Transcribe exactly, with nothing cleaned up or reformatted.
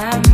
my